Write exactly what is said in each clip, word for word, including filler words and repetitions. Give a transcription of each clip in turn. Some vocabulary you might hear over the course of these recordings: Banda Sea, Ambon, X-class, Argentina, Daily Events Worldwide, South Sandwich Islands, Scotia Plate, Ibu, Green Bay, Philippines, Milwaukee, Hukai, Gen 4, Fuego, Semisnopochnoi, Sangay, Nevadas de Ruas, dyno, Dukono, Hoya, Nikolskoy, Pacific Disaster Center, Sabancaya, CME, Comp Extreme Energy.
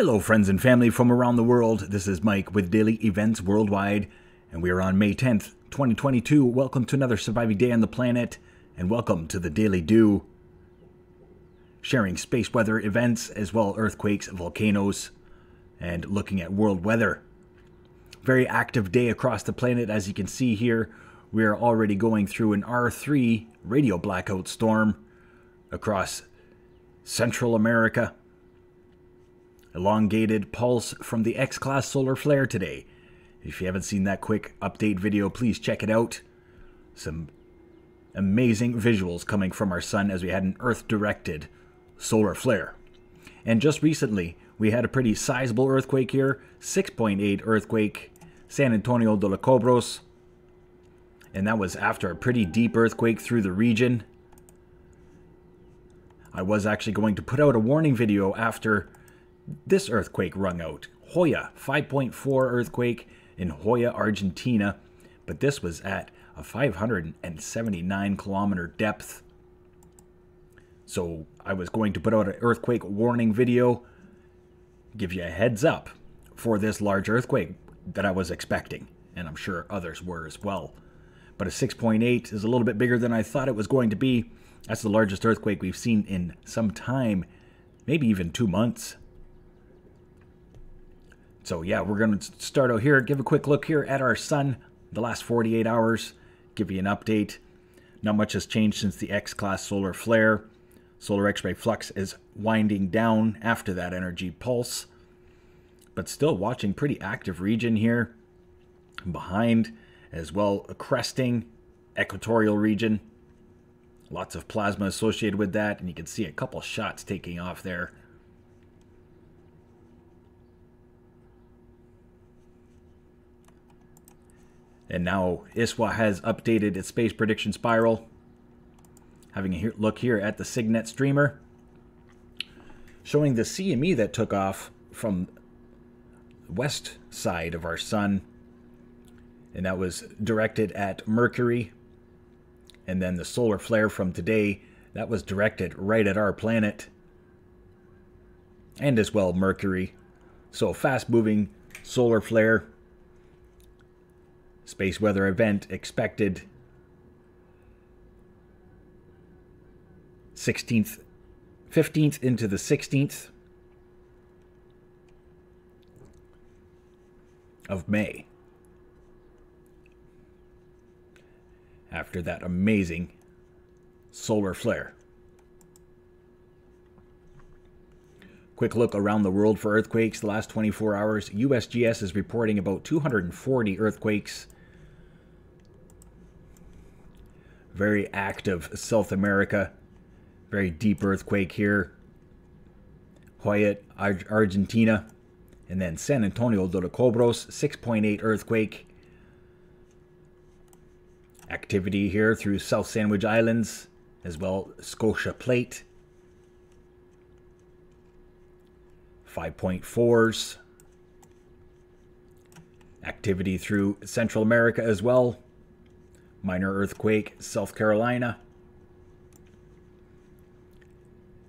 Hello friends and family from around the world, this is Mike with Daily Events Worldwide, and we are on May tenth, twenty twenty-two. Welcome to another surviving day on the planet, and welcome to the Daily Dew. Sharing space weather events, as well earthquakes, volcanoes, and looking at world weather. Very active day across the planet, as you can see here. We are already going through an R three radio blackout storm across Central America. Elongated pulse from the X-class solar flare today. If you haven't seen that quick update video, please check it out. Some amazing visuals coming from our sun as we had an Earth-directed solar flare. And just recently, we had a pretty sizable earthquake here, six point eight earthquake, San Antonio de los Cobres. And that was after a pretty deep earthquake through the region. I was actually going to put out a warning video after this earthquake rung out. Hoya, five point four earthquake in Hoya, Argentina, but this was at a five hundred seventy-nine kilometer depth. So I was going to put out an earthquake warning video, give you a heads up for this large earthquake that I was expecting, and I'm sure others were as well. But a six point eight is a little bit bigger than I thought it was going to be. That's the largest earthquake we've seen in some time, maybe even two months. So yeah, we're going to start out here, give a quick look here at our sun, the last forty-eight hours, give you an update. Not much has changed since the X-class solar flare. Solar X-ray flux is winding down after that energy pulse, but still watching pretty active region here. Behind, as well, a cresting equatorial region. Lots of plasma associated with that, and you can see a couple shots taking off there. And now I S W A has updated its space prediction spiral. Having a look here at the Cygnet streamer, showing the C M E that took off from the west side of our sun. And that was directed at Mercury. And then the solar flare from today, that was directed right at our planet. And as well Mercury. So fast moving solar flare. Space weather event expected sixteenth, fifteenth into the sixteenth of May. After that amazing solar flare. Quick look around the world for earthquakes the last twenty-four hours. U S G S is reporting about two hundred forty earthquakes. Very active South America. Very deep earthquake here. Hoya, Argentina. And then San Antonio de los Cobres, six point eight earthquake. Activity here through South Sandwich Islands, as well Scotia Plate. five point fours. Activity through Central America as well. Minor earthquake, South Carolina.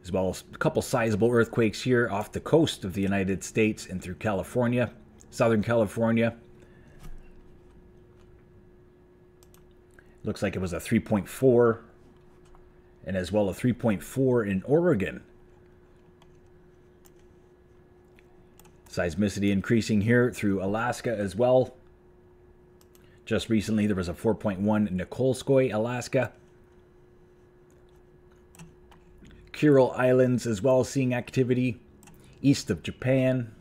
As well as a couple sizable earthquakes here off the coast of the United States and through California, Southern California. Looks like it was a three point four, and as well a three point four in Oregon. Seismicity increasing here through Alaska as well. Just recently, there was a four point one in Nikolskoy, Alaska. Kuril Islands as well, seeing activity east of Japan.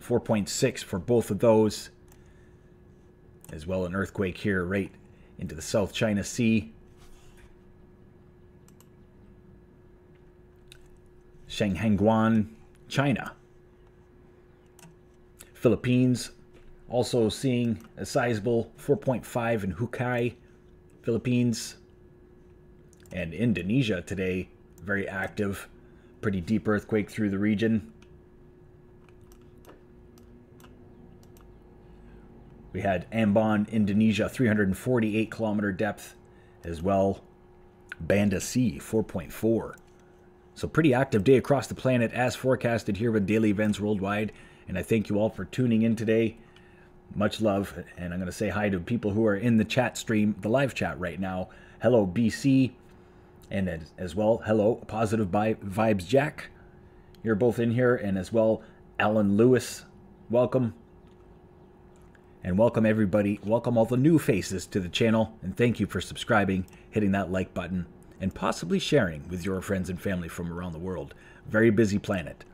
four point six for both of those. As well, an earthquake here right into the South China Sea. Shanghanguan, China. Philippines, also seeing a sizable four point five in Hukai, Philippines. And Indonesia today, very active. Pretty deep earthquake through the region. We had Ambon, Indonesia, three hundred forty-eight kilometer depth as well. Banda Sea, four point four. So pretty active day across the planet as forecasted here with Daily Events Worldwide. And I thank you all for tuning in today. Much love. And I'm going to say hi to people who are in the chat stream, the live chat right now. Hello, B C. And as, as well, hello, Positive Vibes Jack. You're both in here. And as well, Alan Lewis. Welcome. And welcome everybody. Welcome all the new faces to the channel. And thank you for subscribing, hitting that like button, and possibly sharing with your friends and family from around the world. Very busy planet.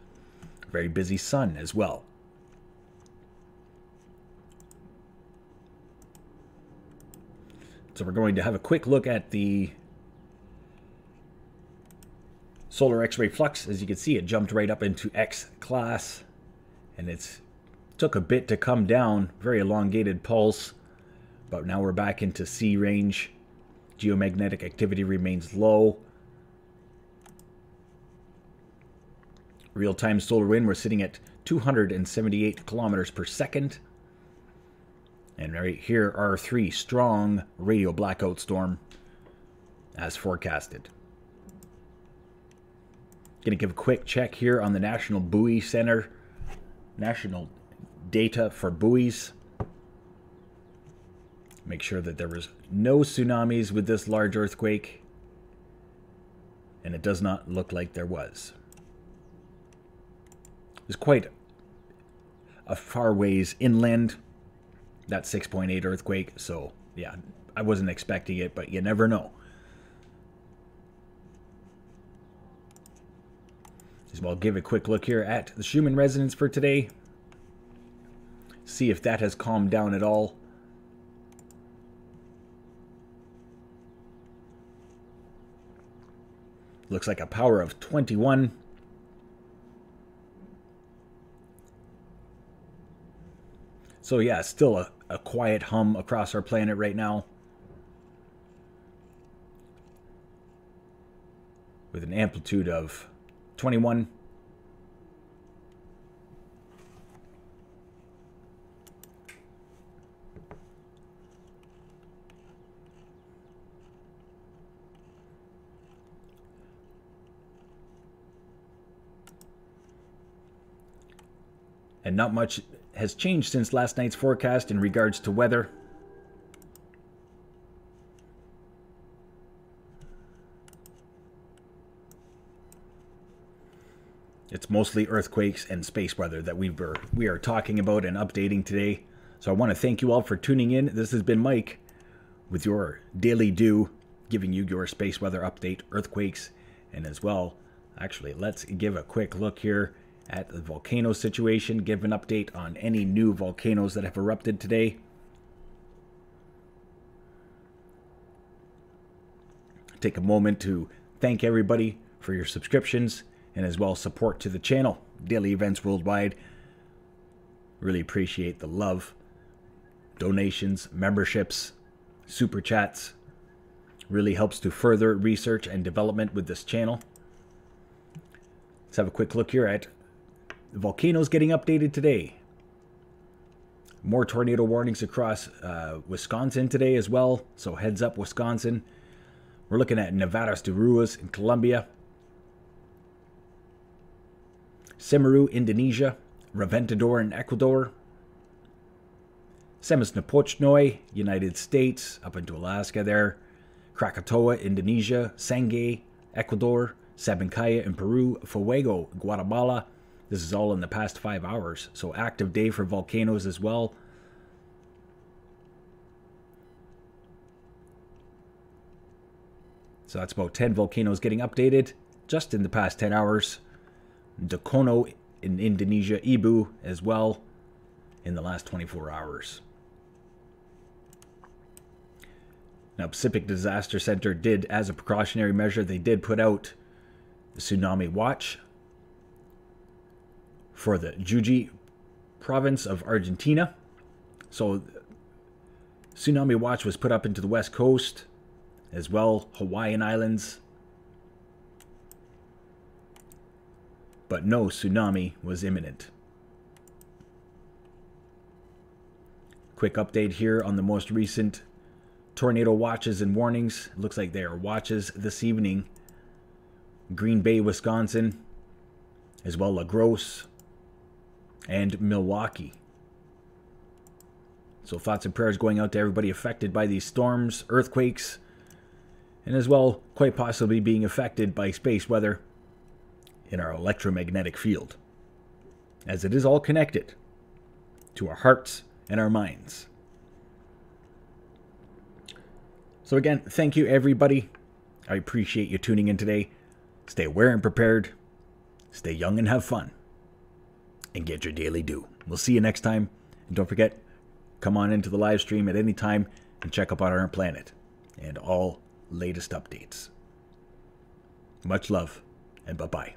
Very busy sun as well. So we're going to have a quick look at the solar X-ray flux. As you can see, it jumped right up into X-class. And it's took a bit to come down. Very elongated pulse. But now we're back into C range. Geomagnetic activity remains low. Real-time solar wind, we're sitting at two hundred seventy-eight kilometers per second. And right here, R three, strong radio blackout storm, as forecasted. Going to give a quick check here on the National Buoy Center. National data for buoys. Make sure that there was no tsunamis with this large earthquake. And it does not look like there was. It's quite a far ways inland, that six point eight earthquake. So, yeah, I wasn't expecting it, but you never know. As well, give a quick look here at the Schumann Resonance for today. See if that has calmed down at all. Looks like a power of twenty-one. So yeah, still a, a quiet hum across our planet right now. With an amplitude of twenty-one. And not much has changed since last night's forecast in regards to weather. It's mostly earthquakes and space weather that we were we are talking about and updating today. So I want to thank you all for tuning in. This has been Mike with your Daily Dew, giving you your space weather update, earthquakes, and as well, actually, let's give a quick look here at the volcano situation, give an update on any new volcanoes that have erupted today. Take a moment to thank everybody for your subscriptions and as well support to the channel, Daily Events Worldwide. Really appreciate the love, donations, memberships, super chats. Really helps to further research and development with this channel. Let's have a quick look here at the volcanoes getting updated today. More tornado warnings across uh, Wisconsin today as well. So heads up, Wisconsin. We're looking at Nevadas de Ruas in Colombia. Semeru, Indonesia. Raventador in Ecuador. Semisnopochnoi, United States, up into Alaska there. Krakatoa, Indonesia. Sangay, Ecuador. Sabancaya in Peru. Fuego, Guatemala. This is all in the past five hours. So active day for volcanoes as well. So that's about ten volcanoes getting updated just in the past ten hours. Dukono in Indonesia, Ibu as well in the last twenty-four hours. Now Pacific Disaster Center did, as a precautionary measure, they did put out the tsunami watch for the Jujuy province of Argentina. So tsunami watch was put up into the west coast as well, Hawaiian Islands. But no tsunami was imminent. Quick update here on the most recent tornado watches and warnings. It looks like they are watches this evening Green Bay, Wisconsin, as well La Grosse, and Milwaukee. So thoughts and prayers going out to everybody affected by these storms, earthquakes, and as well quite possibly being affected by space weather in our electromagnetic field, as it is all connected to our hearts and our minds. So again, thank you everybody. I appreciate you tuning in today. Stay aware and prepared. Stay young and have fun. And get your daily dew. We'll see you next time. And don't forget, come on into the live stream at any time and check up on our planet and all latest updates. Much love and bye-bye.